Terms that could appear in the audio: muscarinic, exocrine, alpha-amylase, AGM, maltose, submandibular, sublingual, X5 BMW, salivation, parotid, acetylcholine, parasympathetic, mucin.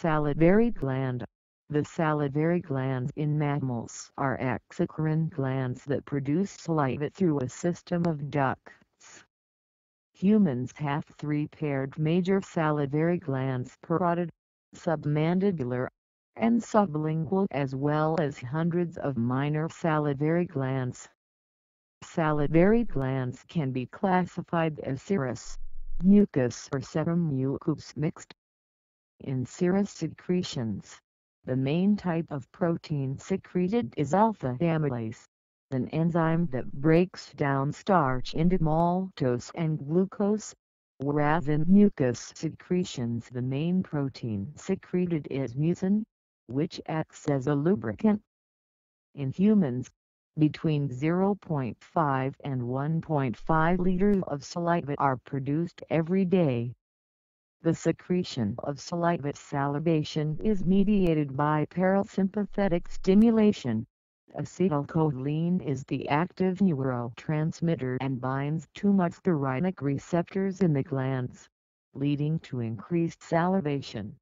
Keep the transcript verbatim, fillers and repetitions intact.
salivary gland. The salivary glands in mammals are exocrine glands that produce saliva through a system of ducts. Humans have three paired major salivary glands: parotid, submandibular, and sublingual, as well as hundreds of minor salivary glands. Salivary glands can be classified as serous, mucus, or sebum mucus mixed. In serous secretions, the main type of protein secreted is alpha-amylase, an enzyme that breaks down starch into maltose and glucose, whereas in mucus secretions the main protein secreted is mucin, which acts as a lubricant. In humans, between zero point five and one point five liters of saliva are produced every day. The secretion of saliva salivation is mediated by parasympathetic stimulation. Acetylcholine is the active neurotransmitter and binds to muscarinic receptors in the glands, leading to increased salivation.